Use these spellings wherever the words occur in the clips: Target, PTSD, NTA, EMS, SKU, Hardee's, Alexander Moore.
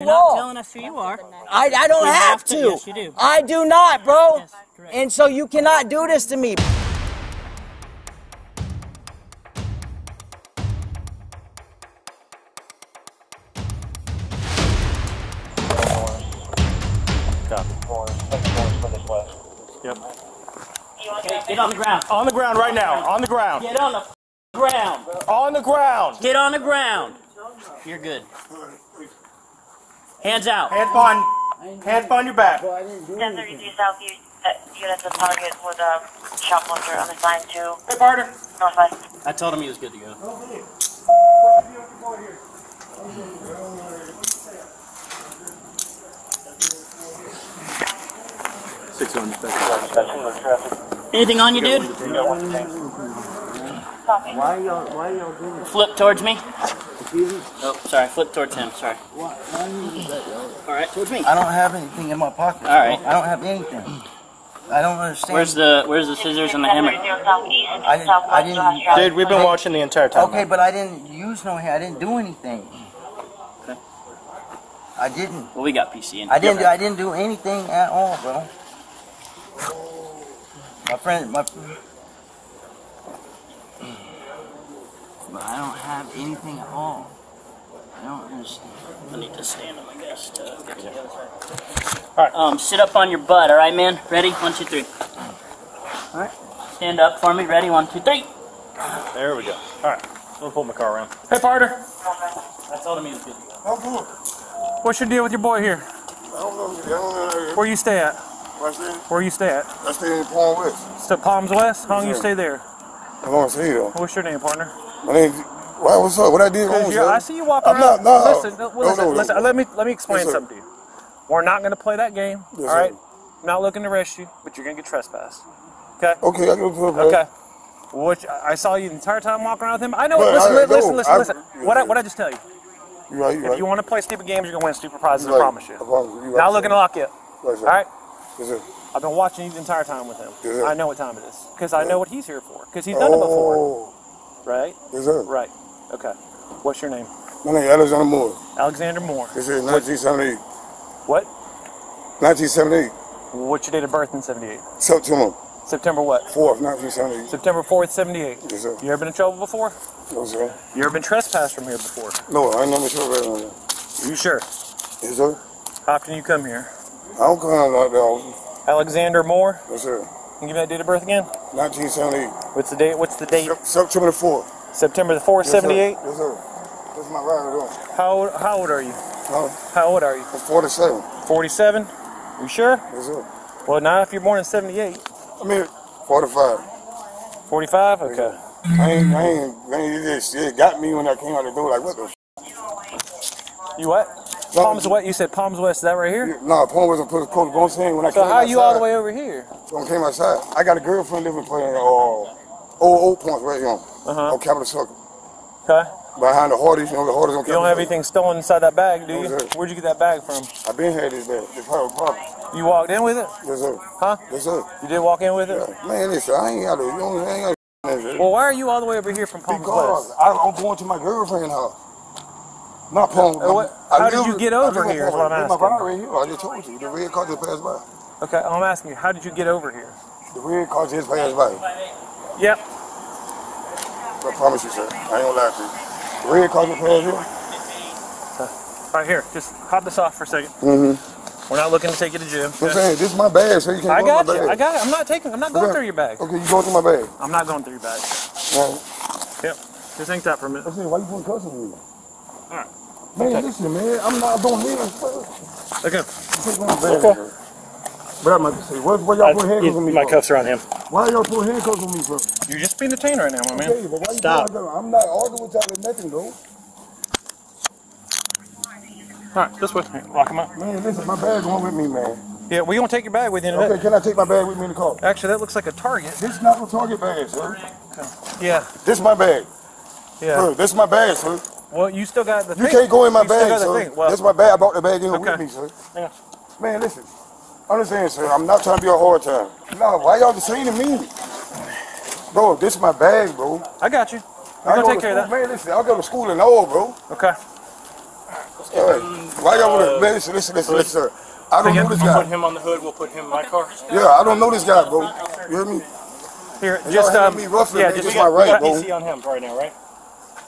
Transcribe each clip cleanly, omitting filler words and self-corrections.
You're not telling us who you are. I don't have to. Yes, you do. I do not, bro. Yes, and so you cannot do this to me. Yep. Okay, get on the ground. On the ground right now. On the ground. Get on the ground. On the ground. Get on the ground. You're good. Hands out. Hand behind your back. 1032 South, units of Target with a shoplifter on the sign to... Hey, Barter. Northwest. I told him he was good to go. Anything on you, dude? Why y'all doing this? Flip towards me. Oh, sorry. Flip towards him. Sorry. All right, towards me. I don't have anything in my pocket. All right. I don't have anything. I don't understand. Where's the scissors and the hammer? I didn't. Dude, we've been watching the entire time. Okay, but I didn't use no hand. I didn't do anything. Okay. I didn't. Well, we got PC in. I didn't do anything at all, bro. But I don't have anything at all. I don't understand. I need to stand up, I guess, to get to the other side. All right. Sit up on your butt, all right, man? Ready? 1, 2, 3. All right. Stand up for me. Ready? 1, 2, 3. There we go. All right. We'll pull my car around. Hey, partner. I told him he was good to go. Oh, boy. What's your deal with your boy here? I don't know. Where you stay at? Where you stay at? I stay in Palm West. Stay Palms West? How long you stay there? I don't see you. What's your name, partner? My name. What's up? What I did wrong? I see you walking around. No, listen. Let me explain something to you. We're not going to play that game. Yes, all right. I'm not looking to arrest you, but you're going to get trespassed. Okay. Okay. I can okay. Which I saw you the entire time walking around with him. I know. Listen. What I just tell you? You're right. If you want to play stupid games, you're going to win stupid prizes. I promise you. Not looking to lock you up. All right. I've been watching you the entire time with him. Yes, I know what time it is because I know what he's here for because he's done it before. Right? Yes, sir. Right. Okay. What's your name? My name is Alexander Moore. Alexander Moore. Yes, sir. 1978. What? 1978. What's your date of birth in 78? September. September what? 4th, 1978. September 4th, 78. Yes, sir. You ever been in trouble before? No, sir. You ever been trespassed from here before? No, I ain't never trespassed. Are you sure? Yes, sir. How often do you come here? I don't come out like that often. Alexander Moore? Yes, sir. Can you give me that date of birth again? 1978. What's the date? What's the date? September the 4th. September the 4th, 78? Yes, sir. That's my ride on. How old are you? Huh? How old are you? I'm 47. 47? You sure? Yes, sir. Well, not if you're born in 78. I mean, 45. 45? Okay. Yes, I ain't, it got me when I came out the door, like, what the f***? You what? No, Palms West, you said Palms West, is that right here? No, Palms West, I put a saying when I came outside. So how are you all the way over here? When I came outside, I got a girlfriend living playing old Palms right here on Capitol Circle. Okay. Behind the Hardee's, you know, the Hardee's on Capitol Circle. You don't have anything stolen inside that bag, do you? Yes, where'd you get that bag from? I been had this bag. It's probably a problem. You walked in with it? Yes, sir. Huh? Yes, sir. You did walk in with it? Yeah. Man, listen, I ain't got to, you know, I ain't got to. Well, why are you all the way over here from Palms West? Because I'm going to my girlfriend's house. Not Palms. How did you get over here? Is what I'm asking. My right here. I just told you. The red car just passed by. Okay, I'm asking you, how did you get over here? The red car just passed by. Yep. I promise you, sir. I ain't gonna lie to you. The red car just passed by. Right here, just hop this off for a second. We're not looking to take you to jail. Okay? I'm saying this is my bag, so you can't go through my bag. I got it. I'm not going through your bag. Okay, you going through my bag. I'm not going through your bag. Right. Yep. Just think that for a minute. Okay, why you putting cussing in me? All right. Man, listen, man. I'm not going here. Okay. Okay. But I'm going to say, why y'all put handcuffs on me? My cuffs are on him. Why y'all put handcuffs on me, bro? You're just being detained right now, my man. Okay, but why stop. I'm not arguing with y'all with nothing, though. All right, this way. Lock him up. Man, listen, my bag's going with me, man. Yeah, we're going to take your bag with you in a minute. Okay, can I take my bag with me in the car? Actually, that looks like a Target. This is not a Target bag, sir. Okay. Yeah. This is my bag. Yeah. Bro, this is my bag, sir. Well, you still got the thing. You can't go in my bag, sir. Well, that's my bag. I brought the bag in with me, sir. Yeah. Man, listen. Understand, sir. I'm not trying to be a hard time. No, why y'all detaining me? Bro, this is my bag, bro. I got you. I'm going to take care of that. Man, listen. I'll go to school and all, bro. Okay. All right. Why y'all want to, man, listen, sir. I don't know this guy. We'll put him on the hood. We'll put him in my car. Yeah, I don't know this guy, bro. You hear me? Here, just me roughly, yeah, man. Just my right, bro. AC on him right now, right?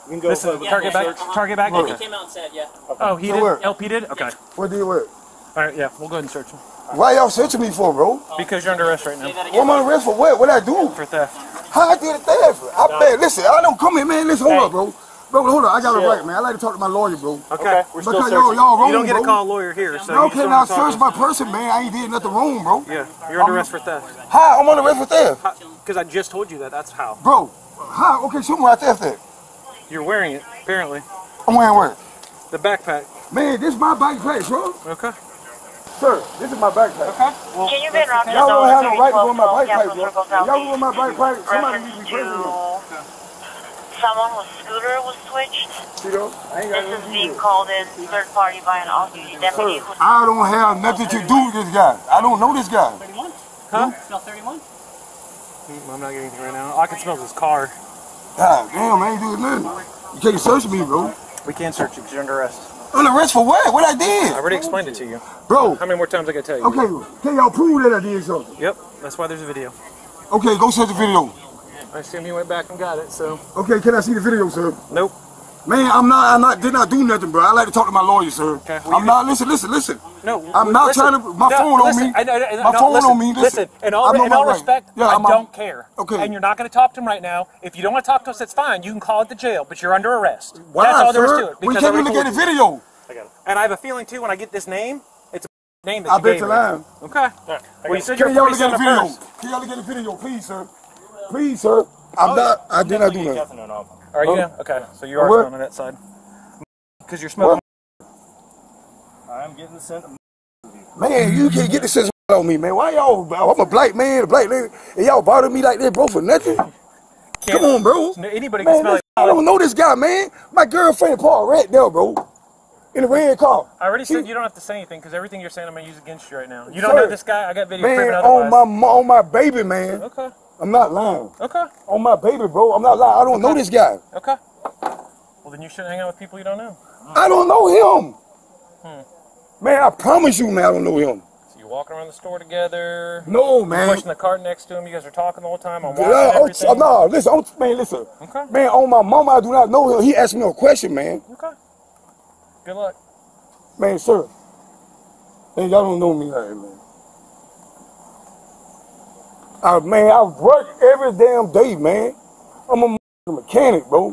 We can go. Listen, Target back. Target back. He came out and said, yeah. Okay. Oh, he did. Where? LP did. Okay. What do you wear? All right, yeah. We'll go ahead and search him. Why y'all searching me for, bro? Because you're under arrest right now. Well, I'm under arrest for what? What I do? For theft. How I did a theft? I bet. Listen, I don't come here, man. Listen, hold up, bro. Bro, hold on. I got it right, man. I like to talk to my lawyer, bro. Okay. We're still searching. You don't get to call a lawyer here. So okay, now search my person, man. I ain't did nothing wrong, bro. Yeah. You're under arrest for theft. How? I'm under arrest for theft. Because I just told you that. That's how. Bro, how? Okay, show me where I theft at. You're wearing it, apparently. I'm wearing what? The backpack. Man, this is my backpack, bro. Okay. Sir, this is my backpack. Okay. Well, you've been robbed. Y'all don't have no right to go in my backpack, bro. Y'all go in my backpack. Somebody needs to be crazy. Someone with scooter was switched. This is being called in third party by an off-duty deputy. I don't have nothing to do with this guy. I don't know this guy. 31? Huh? Smell 31? I'm not getting anything right now. All I can smell is his car. God damn, I ain't doing nothing. You can't search me, bro. We can't search you because you're under arrest. Under arrest for what? What I did? I already explained it to you. Bro. How many more times I gotta tell you? Okay, can y'all prove that I did something? Yep, that's why there's a video. Okay, go search the video. I assume he went back and got it, so. Okay, can I see the video, sir? Nope. Man, I did not do nothing, bro. I like to talk to my lawyer, sir. Okay. Well, I'm not, listen. No. I'm not trying to, my phone on me. Listen, in all respect, yeah, I don't care. Okay. And you're not going to talk to him right now. If you don't want to talk to us, that's fine. You can call it the jail, but you're under arrest. Why, that's all there is to it. We can't even get a video. I got it. And I have a feeling, too, when I get this name, it's a name that you gave me. I bet you lying. Okay. Well, you said you're going to get a video. Can y'all get a video, please, sir? Please, sir. I did not do that. Are you? Okay, so you are going on that side. Because you're smoking. I'm getting the scent of man, you can't get the scent on me, man. Why y'all? I'm a black man, a black lady, and y'all bother me like that, bro, for nothing? Come on, bro. Anybody can smell it. I don't know this guy, man. My girlfriend Paul right there, bro. In a red car. I already said you don't have to say anything because everything you're saying I'm going to use against you right now. You don't know this guy. I got video proof otherwise. Man, on my baby, man. Okay. I'm not lying. Okay. On my baby, bro. I'm not lying. I don't know this guy. Okay. Well, then you shouldn't hang out with people you don't know. I don't know him. Man, I promise you, man, I don't know him. So you're walking around the store together. No, man. Pushing the cart next to him. You guys are talking the whole time. I'm watching everything. No, listen. Man, listen. Okay. Man, on my mama, I do not know him. He asked me a question, man. Okay. Good luck. Man, sir. Man, y'all don't know me right, man. Man, I work every damn day, man. I'm a mechanic, bro.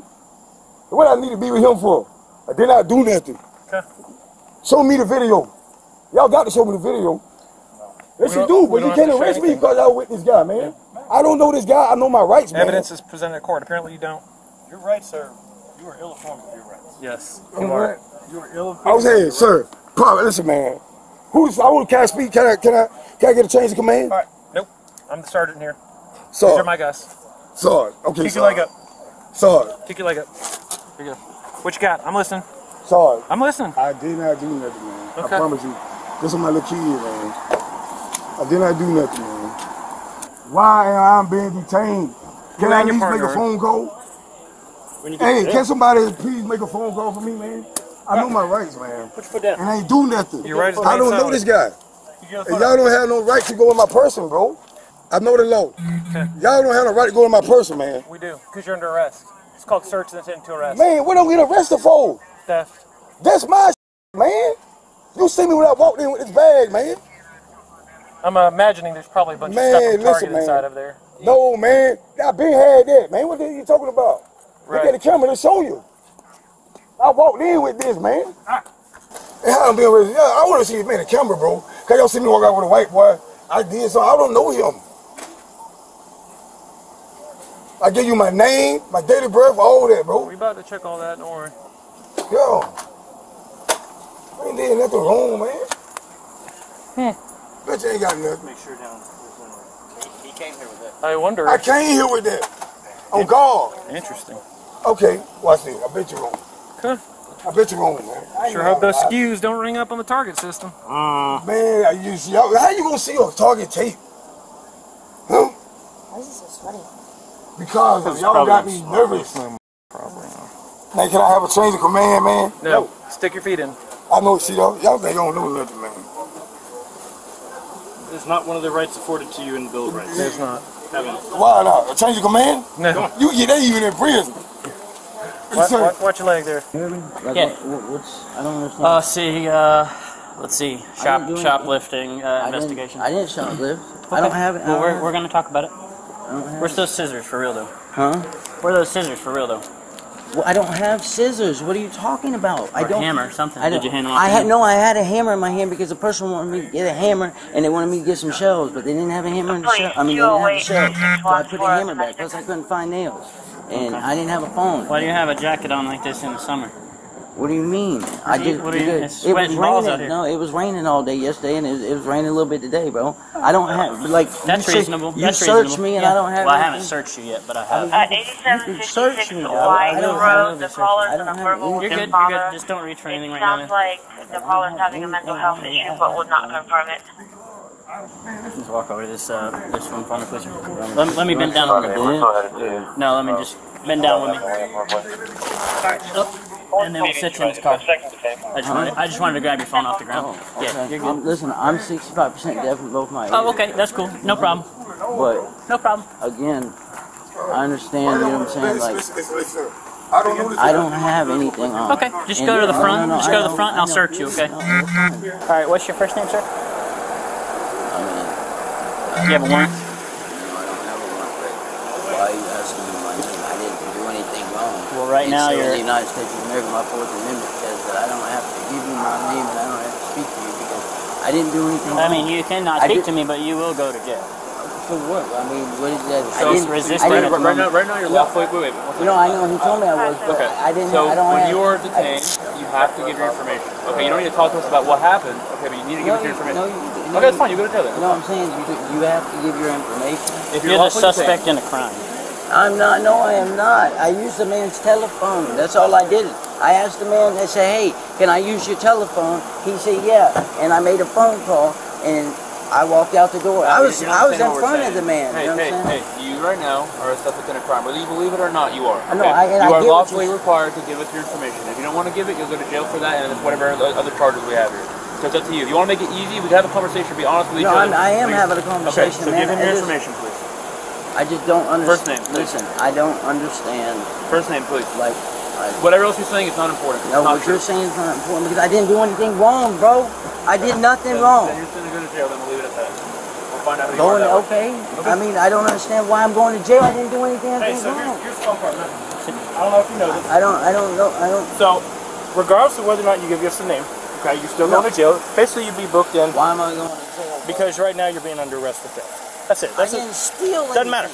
What I need to be with him for? I did not do nothing. Okay. Show me the video. Y'all got to show me the video. Yes, you do, but you can't arrest me because I'm with this guy, man. Yeah. I don't know this guy. I know my rights, man. Evidence is presented in court. Apparently you don't. You're right, sir. You are ill-informed of your rights. Yes, you are. Right. You are ill-informed. I was saying, sir, probably, listen, man. Can I speak? Can I get a change of command? All right. I'm the sergeant here. Sorry. These are my guys. Sorry. Okay. Kick your leg up. Sorry. Kick your leg up. Here you go. What you got? I'm listening. Sorry. I'm listening. I did not do nothing, man. Okay. I promise you. This is my little kid, man. I did not do nothing, man. Why am I being detained? Can I at least make a phone call? Hey, can somebody please make a phone call for me, man? I know my rights, man. Put your foot down. And I ain't do nothing. Your right is I don't know this guy. And y'all don't have no right to go in my person, bro. I know the law. Okay. Y'all don't have the right to go to my person, man. We do, because you're under arrest. It's called search and intent to arrest. Man, what don't get arrested for? Theft. That's my shit, man. You see me when I walked in with this bag, man. I'm imagining there's probably a bunch of stuff from Target inside of there. No, man. I been had that, man. What are you talking about? Right. Look at the camera, they'll show you. I walked in with this, man. I want to see the camera, bro. Because y'all see me walk out with a white boy. I did so. I don't know him. I give you my name, my date of birth, all that, bro. We about to check all that, don't worry. Yo, I ain't did nothing wrong, man. Bitch ain't got nothing. Make sure down. He came here with that. I wonder. I came here with that. On guard. Interesting. Okay, watch this. I bet you're wrong. Okay. I bet you're wrong, man. Sure hope those SKUs don't ring up on the Target system. Man, how you gonna see a Target tape? Huh? Why is it so sweaty? Because y'all got me nervous. Probably not. Hey, can I have a change of command, man? No. Stick your feet in. I know she don't. Y'all think I don't know nothing, man. It's not one of the rights afforded to you in the Bill of Rights. It's not. Heaven. Why not? A change of command? No. You get that even in prison. Watch your leg there. Like, yeah. What's, I don't understand. Let's see. Shoplifting investigation. I didn't shoplift. Okay. I don't have it. Well, we're going to talk about it. Where's those scissors for real, though? Huh? Where are those scissors for real, though? Well, I don't have scissors. What are you talking about? Or I don't. Hammer, something. Did you hand them off? I had a hammer in my hand because the person wanted me to get a hammer and they wanted me to get some shells, but they didn't have a hammer in the shell. I mean, they didn't have a shell. So I put the hammer back because I couldn't find nails, and I didn't have a phone. Why do you have a jacket on like this in the summer? What do you mean? It was raining. Out here. No, it was raining all day yesterday, and it was raining a little bit today, bro. I don't have that's reasonable. You search me, and I don't have. Well, I haven't searched you yet, but I have. 8756 Wide Road. The caller's on a verbal with his father. You're good. Just don't reach for anything right now. Sounds like the caller's having a mental health issue, but would not confirm it. Just walk over this one front of the Let me bend down a little bit. No, let me just bend down with me. And then we'll sit you in this car. I just wanted to grab your phone off the ground. Oh, okay. Yeah, you're good. Listen, I'm 65% deaf in both my ears. Oh, okay, that's cool. No problem. But no problem. Again, I understand. You know what I'm saying? Like, I don't have anything on. Okay, just go to the front. Just go to the front, and I'll search you. Okay. All right. What's your first name, sir? I mean, do you have a warrant? Right now, you're in the United States of America. My Fourth Amendment says that I don't have to give you my name and I don't have to speak to you because I didn't do anything wrong. I mean, you cannot speak to me, but you will go to jail. For what? I mean, what is that? So it's resisting. Right now, you're lawfully. Wait, wait. You know, I know. He told me I was. But okay. I didn't. So I don't when you are detained, you have to give your information. Okay, you don't need to talk to us about what happened. Okay, but you need to give us your information. No, okay, that's fine. You go to jail. No, I'm saying you have to give your information. If you're the suspect in a crime. I'm not. No, I am not. I used the man's telephone. That's all I did. I asked the man. I said, "Hey, can I use your telephone?" He said, "Yeah." And I made a phone call, and I walked out the door. I was in front of the man. Hey, you know what I'm saying? You right now are a suspect in a crime. Whether you believe it or not, you are. Okay? You are lawfully required to give us your information. If you don't want to give it, you'll go to jail for that, and whatever other charges we have here. So it's up to you. If you want to make it easy, we can have a conversation. Be honest with each other. No, I am having a conversation. Okay, so give him your information, please. I just don't understand. First name. Listen, I don't understand. First name, please. Like, whatever else you're saying is not important. No, what you're saying is not important because I didn't do anything wrong, bro. I did nothing wrong. Then you're going to go to jail. Then we'll leave it at that. We'll find out who you are. Okay. I mean, I don't understand why I'm going to jail. I didn't do anything wrong. Here's one part, man. I don't know if you know this. I don't know. So, regardless of whether or not you give us the name, okay, you're still going to jail. Basically, you'd be booked in. Why am I going to jail? Because right now you're being under arrest for theft. That's it. That's it. Doesn't matter.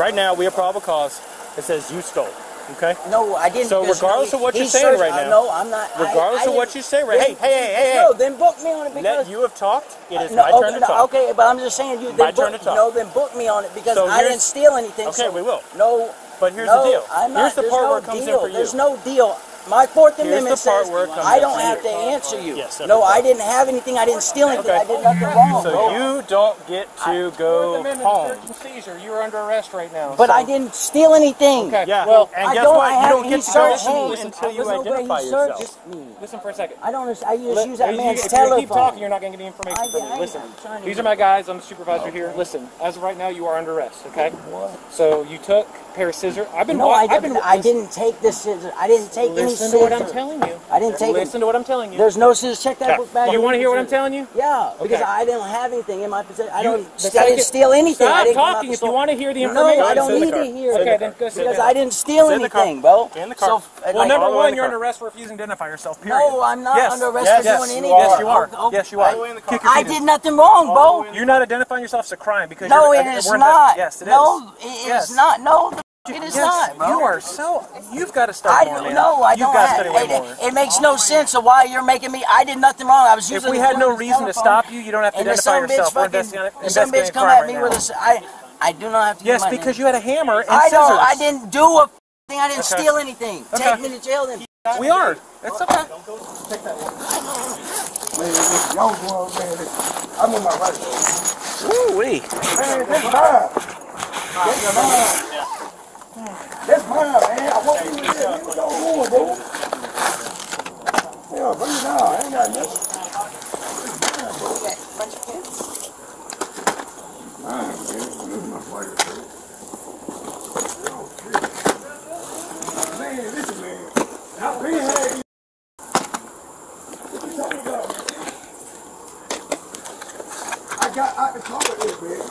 Right now, we have probable cause that says you stole. Okay? No, I didn't. So regardless of what you're saying right now. No, I'm not. Regardless of what you say right now. Hey. No, then book me on it because. You have talked. It is my turn to talk. Okay, but I'm just saying. My turn to talk. No, then book me on it because I didn't steal anything. Okay, we will. No. But here's the deal. Here's the part where it comes in for you. There's no deal. My Fourth Amendment says I don't have to answer you. Yes, no, I didn't have anything. I didn't steal anything. Okay. I did nothing wrong. So you don't get to go home. You're under arrest right now. But I didn't steal anything. Okay. Yeah. Well, and guess what? You don't get to go home until you identify yourself. Listen for a second. I don't. I just use that man's telephone. If you keep talking, you're not going to get the information from me. Listen. These are my guys. I'm the supervisor here. Listen. As of right now, you are under arrest. Okay. What? So you took a pair of scissors. I didn't take the scissors. I didn't take any. Listen to what I'm telling you. I didn't take it. Listen to what I'm telling you. There's no scissors. Check that book back. You want to hear what I'm telling you? Yeah, because I don't have anything in my possession. I didn't steal anything. Stop talking if you want to hear the information. No, I don't need to hear it. Okay, then go sit down. Because I didn't steal anything, bro. In the car. Well, number one, you're under arrest for refusing to identify yourself, period. No, I'm not under arrest for doing anything. Yes, you are. Yes, you are. I did nothing wrong, bro. You're not identifying yourself as a crime because you're. No, it is not. Yes, it is. No, it is not. No. It is not, bro. You are so. You've got to study more. No, I don't have. It makes no sense of why you're making me. I did nothing wrong. I was using. If we had no reason to stop you, you don't have to identify yourself. Some bitch come at me with a. I do not have to. Yes, because you had a hammer and scissors. I didn't do a thing. I didn't steal anything. Take me to jail then. We are. It's okay. Don't go. Take that one. I'm in my right. Woo wee. That's mine. That's mine, man. I want you to get me with the old one, bro. go, bring it out. I ain't got nothing. Okay, bunch of kids? I ain't kids. This is my flavor, too. Oh, shit. Man, this is man. How big is what you talking about, man? I got out the car with this, man.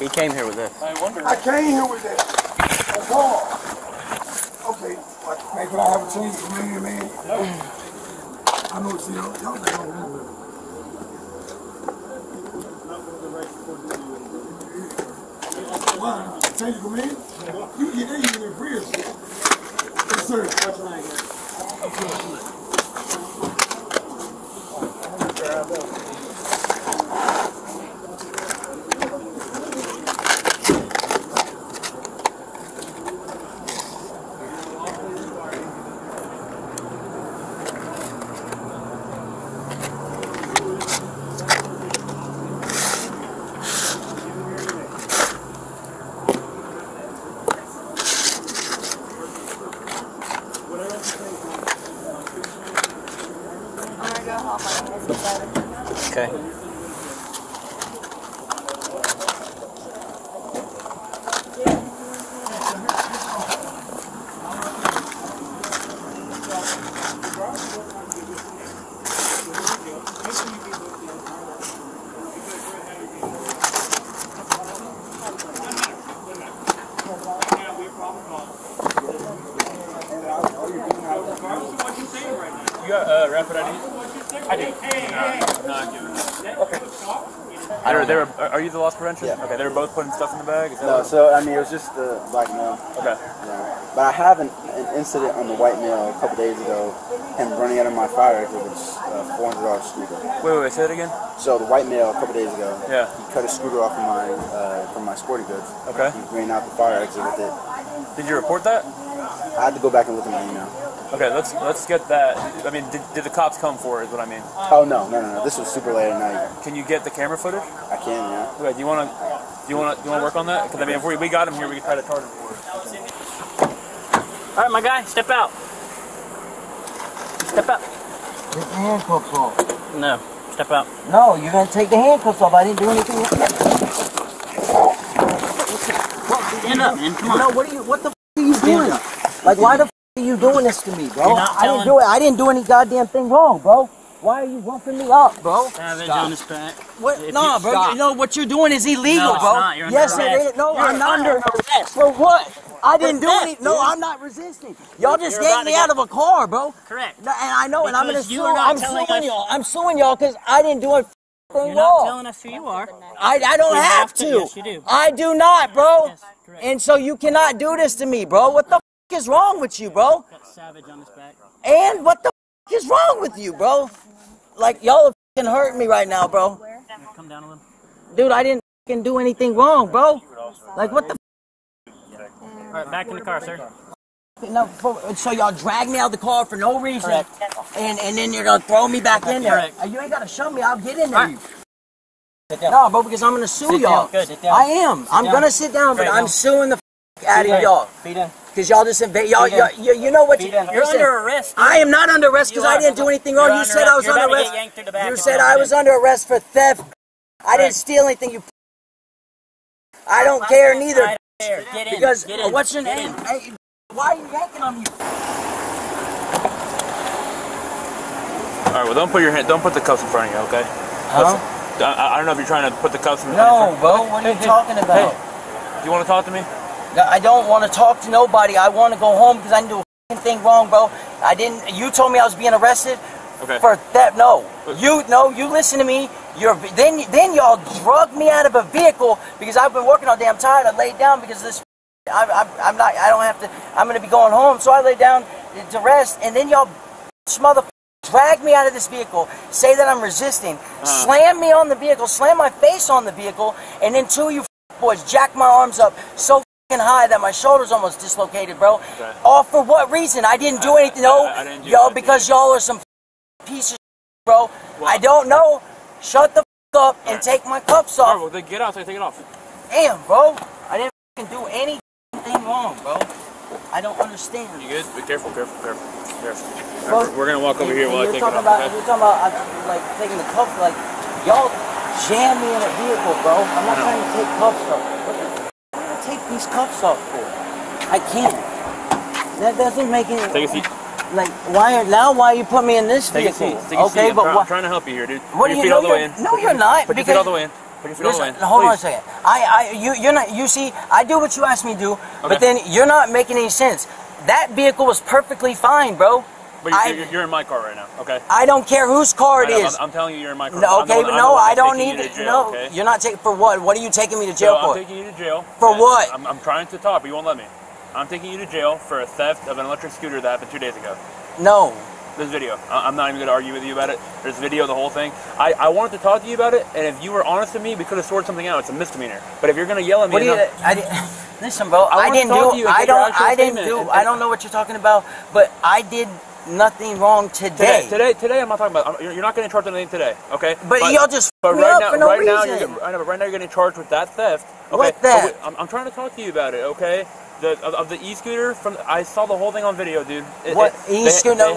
He came here with this. I came here with this. A car. Okay. Like, could I have a change of man, man? No. I know what you know. Y'all think I'm wrong with it. Why? Change of man? You can get that even in free as shit. Yes, sir. What's your name? I'm going to grab up. Okay. You got rapid ID? I do. Okay. I don't. Are you the loss prevention? Yeah. Okay. They were both putting stuff in the bag. Is that no. What? So I mean, it was just the black male. Okay. Yeah. But I have an incident on the white male a couple days ago. Him running out of my fire exit with a $400 scooter. Wait. Say that again. So the white male a couple days ago. Yeah. He cut a scooter off of my from my sporting goods. Okay. He ran out the fire exit with it. Did you report that? I had to go back and look at my email. Okay, let's get that. I mean, did the cops come for it, is what I mean? Oh, no. This was super late at night. Can you get the camera footage? I can, yeah. Okay, do you wanna work on that? Because I mean, if we got him here, we could try to target him for it. All right, my guy, step out. Step out. Take the handcuffs off. No, step out. No, you're gonna take the handcuffs off. I didn't do anything. Stand up, man. Come on. No, what the f are you doing? Like, why the f are you doing this to me, bro? I didn't do it. I didn't do any goddamn thing wrong, bro. Why are you bumping me up, bro? Savage on his back. What? No, bro. Stop. You know what you're doing is illegal, no, bro. Not. You're under arrest. Yes, it is. No, I'm not under arrest. For what? I didn't do anything. No, I'm not resisting. Y'all just yanked me out of a car, bro. Correct. And I know, and I'm gonna sue. I'm suing y'all. I'm suing y'all because I didn't do it. You're not telling us who you are. I don't have to. Yes, you do. I do not, bro. Yes, and so you cannot do this to me, bro. What the f is wrong with you, bro? Got Savage on his back. And what the f is wrong with you, bro? Like, y'all are f***ing hurting me right now, bro. Come down a little. Dude, I didn't f***ing do anything wrong, bro. Like, what the f? All right, back in the car, sir. No, so y'all drag me out of the car for no reason, and then you're gonna throw me back in there. Correct. You ain't gotta shove me. I'll get in there. Right. Sit down. No, bro, because I'm gonna sue y'all. I am. I'm gonna sit down, but I'm suing the f out of y'all. Because y'all just invade. Y'all, you know what? You're under arrest. I am not under arrest because I didn't do anything wrong. You said I was under arrest. You said I was under arrest for theft. I didn't steal anything. You. I don't care neither. Because what's your name? Why are you yanking on me? All right, well, don't put the cuffs in front of you, okay? Huh? I don't know if you're trying to put the cuffs in front of you. No, bro, what are you talking about? Hey, do you want to talk to me? No, I don't want to talk to nobody. I want to go home because I didn't do a f***ing thing wrong, bro. I didn't, you told me I was being arrested for theft. No, you listen to me. Then y'all drugged me out of a vehicle because I've been working all day. I'm tired, I laid down because of this. I'm not. I don't have to. I'm gonna be going home, so I lay down to rest, and then y'all motherfuckers Drag me out of this vehicle, say that I'm resisting, slam me on the vehicle, slam my face on the vehicle, and then two of you boys jack my arms up so high that my shoulders almost dislocated, bro. Okay. All for what reason? I didn't do anything. No, yo, because y'all are some pieces of shit, bro. Well, I don't know. Shut the up and take my cuffs off. All right, well, then get out there, take it off. Damn, bro. I didn't do anything wrong, bro. I don't understand. You good? Be careful, careful, careful, careful. Well, we're going to walk over here while I take it off. You're talking about, like, taking the cuffs, like, y'all jam me in a vehicle, bro. I'm not trying to take cuffs off. What the f*** am I take these cuffs off for? I can't. That doesn't make any... Take a seat. Like, why you put me in this vehicle? Take a seat. Okay, but I'm trying to help you here, dude. What do you know? No, you're not. Put your feet all the way in. Listen, hold on a second. You're not. You see, I do what you asked me to do, but then you're not making any sense. That vehicle was perfectly fine, bro. But you're in my car right now, okay? I don't care whose car it is. I'm telling you, you're in my car. No, okay, but no, I don't need it. No, okay? You're not taking for what? What are you taking me to jail for? I'm taking you to jail for what? I'm trying to talk, but you won't let me. I'm taking you to jail for a theft of an electric scooter that happened 2 days ago. No. There's video. I'm not even going to argue with you about it. There's video, the whole thing. I wanted to talk to you about it, and if you were honest with me, we could have sorted something out. It's a misdemeanor. But if you're going to yell at me... Listen, bro, I don't know what you're talking about, but I did nothing wrong today. Today I'm not talking about... You're not going to charge anything today, okay? But y'all just f***ed me up for no reason. Right now you're getting charged with that theft. Okay? What theft? I'm trying to talk to you about it, okay? Of the e-scooter, I saw the whole thing on video, dude. What e-scooter?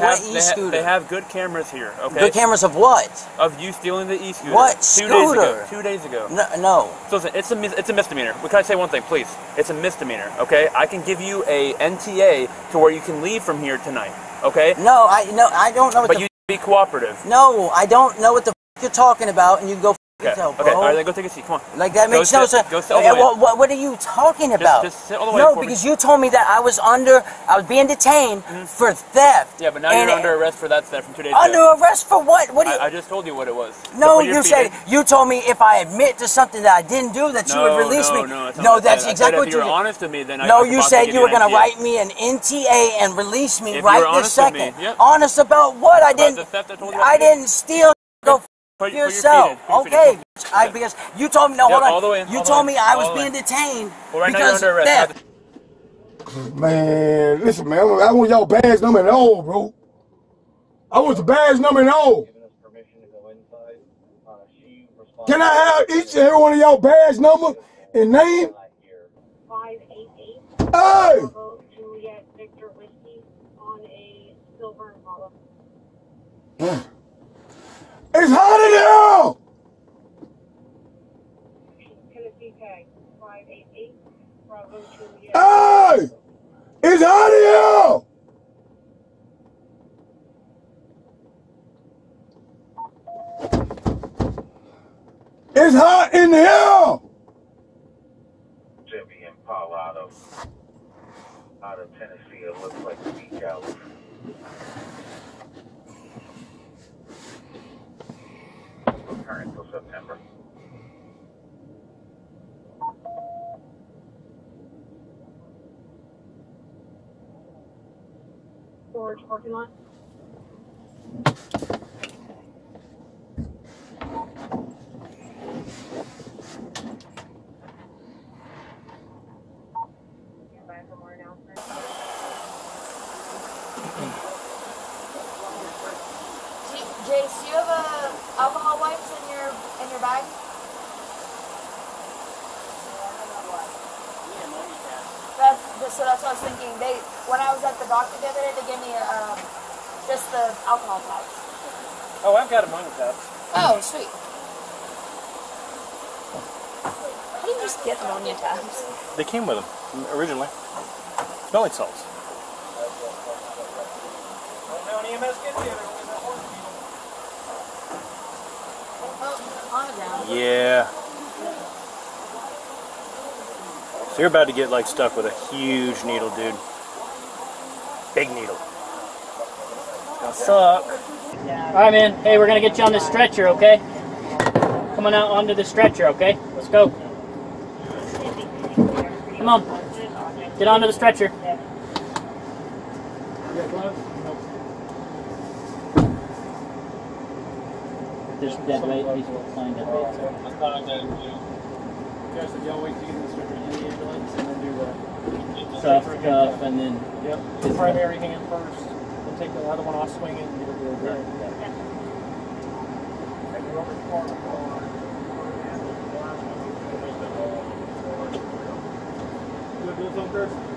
They have good cameras here, okay? Good cameras of what? Of you stealing the e-scooter. What scooter? 2 days ago. No. So listen, it's a misdemeanor. Can I say one thing, please? It's a misdemeanor, okay? I can give you a NTA to where you can leave from here tonight, okay? No, I don't know what But you be cooperative. No, I don't know what the f*** you're talking about, and you go... Okay, all right, then go take a seat, come on. Like, that makes no sense. Go sit all the way in. What are you talking about? Just sit all the way in. No, because you told me that I was being detained for theft. Yeah, but now you're under arrest for that theft from 2 days ago. Under arrest for what? What do you... I just told you what it was. No, you said, you told me if I admit to something that I didn't do, that you would release me. No, that's exactly what you did. If you were honest with me, then I... No, you said you were going to write me an NTA and release me right this second. Honest about what? I didn't steal. Go for yourself, okay? Because you told me hold on. You told me I was being detained because of theft. Man, listen, man, I want y'all badge number and all, bro. I want the badge number and all. Can I have each and every one of y'all badge number and name? 588. Hey. Juliet Victor Whiskey on a silver envelope. It's hot in here! Tennessee tag 588. Hey! It's hot in here! It's hot in here! Jimmy and Colorado. Out of Tennessee, it looks like the beach house. Until September. Forge parking lot. Stand by for more announcements. Jace, do you have alcohol wipes in your bag? No, I don't know why. Yeah, maybe so that's what I was thinking. When I was at the doctor the other day, they gave me just the alcohol pouch. Oh, I've got a money pouch. Oh, sweet. How do you just get ammonia tabs? They came with them originally. Smelling salts. Well, no EMS gets the other one. Yeah. So you're about to get like stuck with a huge needle, dude. Big needle. Gonna suck. Alright, man. Hey, we're gonna get you on this stretcher, okay? Come on out onto the stretcher, okay? Let's go. Come on. Get onto the stretcher. Just that right, please find that right. I thought I got it. You guys said y'all wait to get this over in the ambulance and then do the soft cuff and then yep. The primary hand first. Then take the other one off, swing it, and it'll go over. And you're over the corner.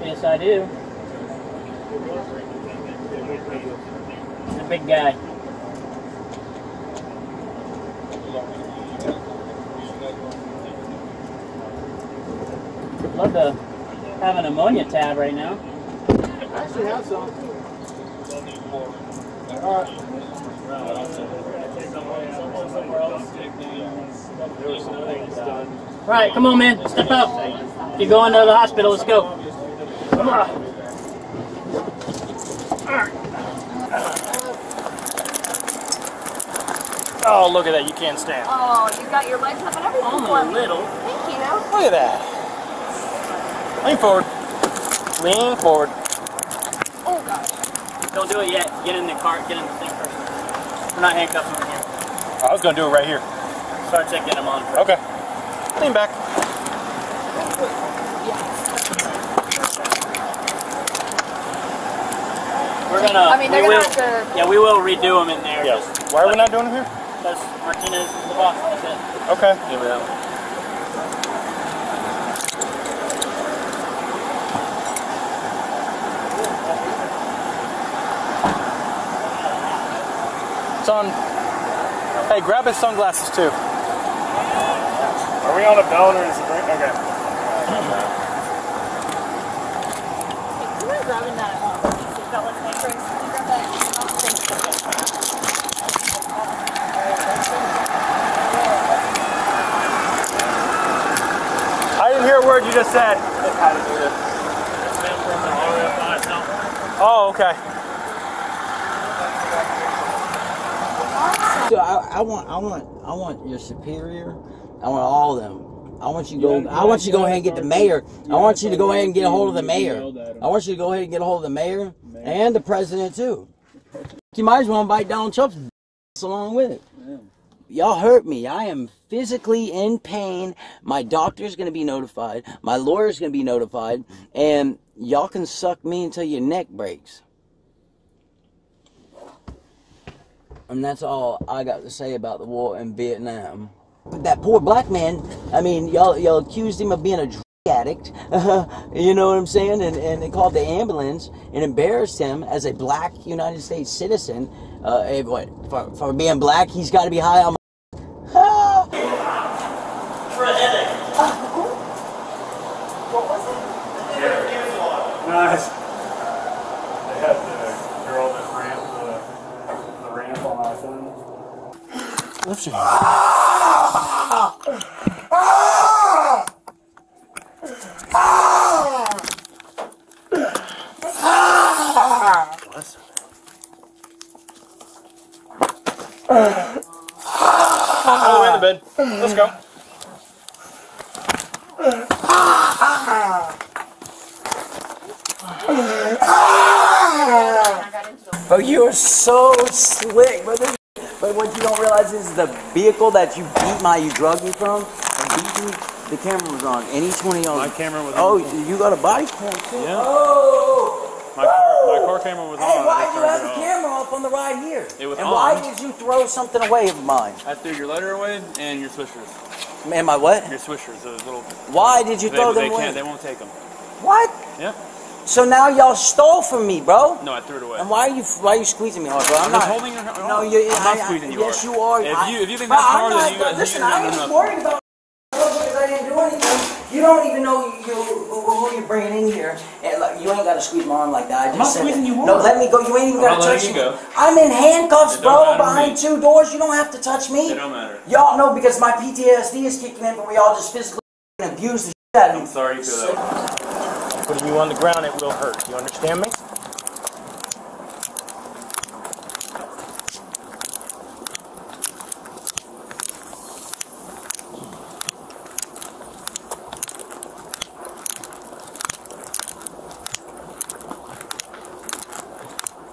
Yes, I do. He's a big guy. Love to have an ammonia tab right now. I actually have some. All right, come on, man. Step up. You're going to the hospital. Let's go. Come on. All right. Oh, look at that. You can't stand. Oh, you got your legs up and everything. Only a little. Thank you. Look at that. Lean forward. Lean forward. Oh, gosh. Don't do it yet. Get in the cart. Get in the thing first. We're not handcuffing him here. I was going to do it right here. Start checking him on first. Okay. Lean back. We're gonna. I mean, we will, have to. Yeah, we will redo them in there. Yeah. Why are we not doing them here? Because Martinez is the boss. That's it. Okay. Give me that one. It's on. Hey, grab his sunglasses too. Are we on a belt or is it drink? Okay. Hey, you were grabbing that. I didn't hear a word you just said. Oh, okay. So I want your superior. I want all of them. I want you to go ahead and get the mayor. I want you to go ahead and get a hold of the mayor. I want you to go ahead and get a hold of the mayor and the president too. You might as well invite Donald Trump's along with it. Y'all hurt me. I am physically in pain. My doctor's gonna be notified. My lawyer's gonna be notified. And y'all can suck me until your neck breaks. And that's all I got to say about the war in Vietnam. That poor black man, I mean, y'all accused him of being a drug addict, you know what I'm saying? And they called the ambulance and embarrassed him as a black United States citizen. For being black, he's got to be high on my... For a headache. What was it? Yeah. Nice. They had the girl that ran the ramp on my phone. Lift your hand. Oh, in the bed. Let's go. But you are so slick, brother. But what you don't realize is the vehicle that you beat you drug me from, the camera was on. Any 20 on. My camera was on. Oh, you got a body cam too? Yeah. Oh! My car camera was on. Hey, why did you have the camera off on the ride here? It was on. And why did you throw something away of mine? I threw your letter away and your swishers. And my what? Your swishers, those little... Why did you throw them away? They won't take them. What? Yeah. So now y'all stole from me, bro. No, I threw it away. And why are you squeezing me hard, bro? I'm not holding your arm. No, you're not squeezing you. Yes, you are. If you think that's hard, then you guys. Listen, I ain't worried about because I didn't do anything. You don't even know who you're bringing in here. And like, you ain't got to squeeze my arm like that. I just said that. No, let me go. You ain't even got to touch me. I'm in handcuffs, bro, behind two doors. You don't have to touch me. It don't matter. Y'all know because my PTSD is kicking in, but we all just physically abuse the shit out of me. I'm sorry you feel that. Putting you on the ground, it will hurt. You understand me?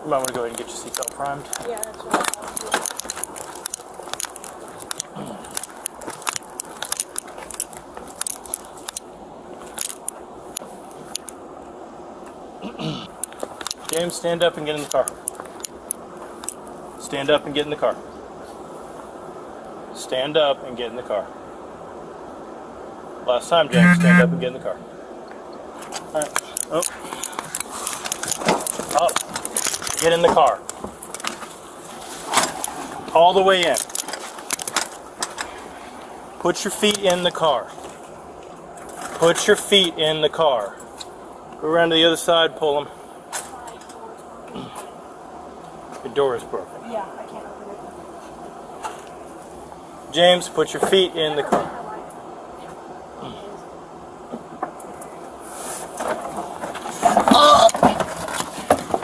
You might want to go ahead and get your seatbelt primed. Yeah, that's what I James, stand up and get in the car. Stand up and get in the car. Stand up and get in the car. Last time, James, stand up and get in the car. All right. Oh. Up. Get in the car. All the way in. Put your feet in the car. Put your feet in the car. Go around to the other side, pull them. Your door is broken. Yeah, I can't open it. James, put your feet in the car.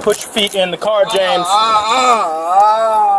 Put your feet in the car, James.